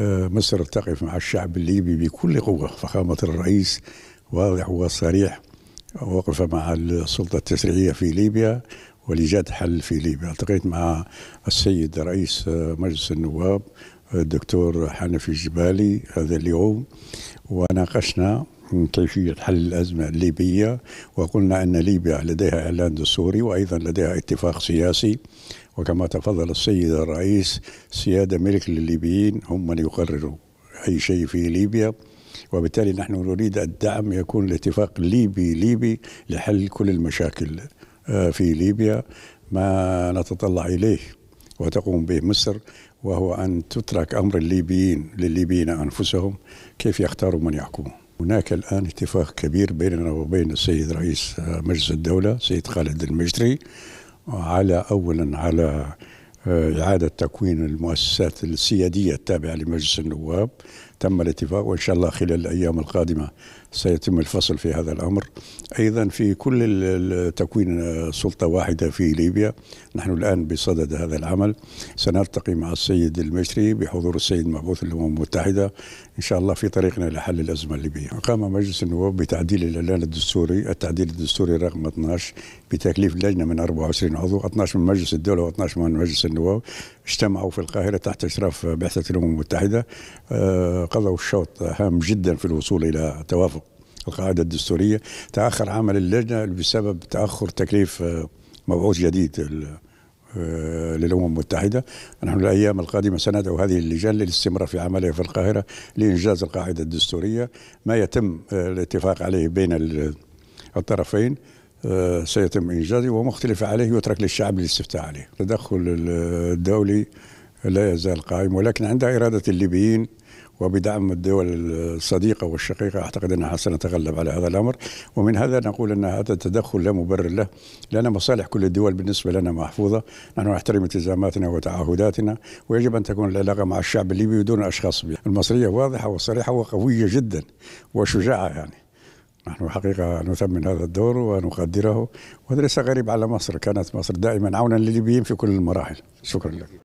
مصر تقف مع الشعب الليبي بكل قوة. فخامة الرئيس واضح وصريح، وقف مع السلطة التشريعية في ليبيا ولإيجاد حل في ليبيا. التقيت مع السيد رئيس مجلس النواب الدكتور حنفي الجبالي هذا اليوم، وناقشنا كيفية حل الأزمة الليبية، وقلنا أن ليبيا لديها إعلان دستوري وأيضا لديها اتفاق سياسي، وكما تفضل السيد الرئيس سيادة ملك للليبيين، هم من يقرروا أي شيء في ليبيا، وبالتالي نحن نريد الدعم يكون الاتفاق ليبي ليبي لحل كل المشاكل في ليبيا. ما نتطلع إليه وتقوم به مصر وهو أن تترك أمر الليبيين للليبيين أنفسهم كيف يختاروا من يحكمهم. هناك الآن اتفاق كبير بيننا وبين السيد رئيس مجلس الدولة سيد خالد المجتري على أولا على إعادة تكوين المؤسسات السيادية التابعة لمجلس النواب. تم الاتفاق وإن شاء الله خلال الأيام القادمة سيتم الفصل في هذا الأمر. أيضا في كل تكوين سلطة واحدة في ليبيا، نحن الآن بصدد هذا العمل. سنلتقي مع السيد المشري بحضور السيد مبعوث الأمم المتحدة إن شاء الله في طريقنا لحل الأزمة الليبية. قام مجلس النواب بتعديل الإعلان الدستوري، التعديل الدستوري رقم 12 بتكليف لجنة من 24 عضو، 12 من مجلس الدولة و12 من مجلس النواب، اجتمعوا في القاهرة تحت إشراف بعثة الأمم المتحدة. قضوا الشوط هام جدا في الوصول إلى توافق القاعدة الدستورية. تأخر عمل اللجنة بسبب تأخر تكليف مبعوث جديد للأمم المتحدة. نحن الأيام القادمة سندعو هذه اللجان للاستمرار في عملها في القاهرة لإنجاز القاعدة الدستورية. ما يتم الاتفاق عليه بين الطرفين سيتم إنجازه، ومختلف عليه يترك للشعب الاستفتاء عليه. التدخل الدولي لا يزال قائم، ولكن عند إرادة الليبيين وبدعم الدول الصديقة والشقيقة أعتقد أنها سنتغلب على هذا الأمر. ومن هذا نقول أن هذا التدخل لا مبرر له، لأن مصالح كل الدول بالنسبة لنا محفوظة. نحن نحترم التزاماتنا وتعهداتنا، ويجب أن تكون العلاقة مع الشعب الليبي دون أشخاص. المصرية واضحة وصريحة وقوية جدا وشجاعة، يعني نحن حقيقة نثمن هذا الدور ونقدره، وهذا ليس غريب على مصر. كانت مصر دائما عونا للليبيين في كل المراحل. شكرا لك.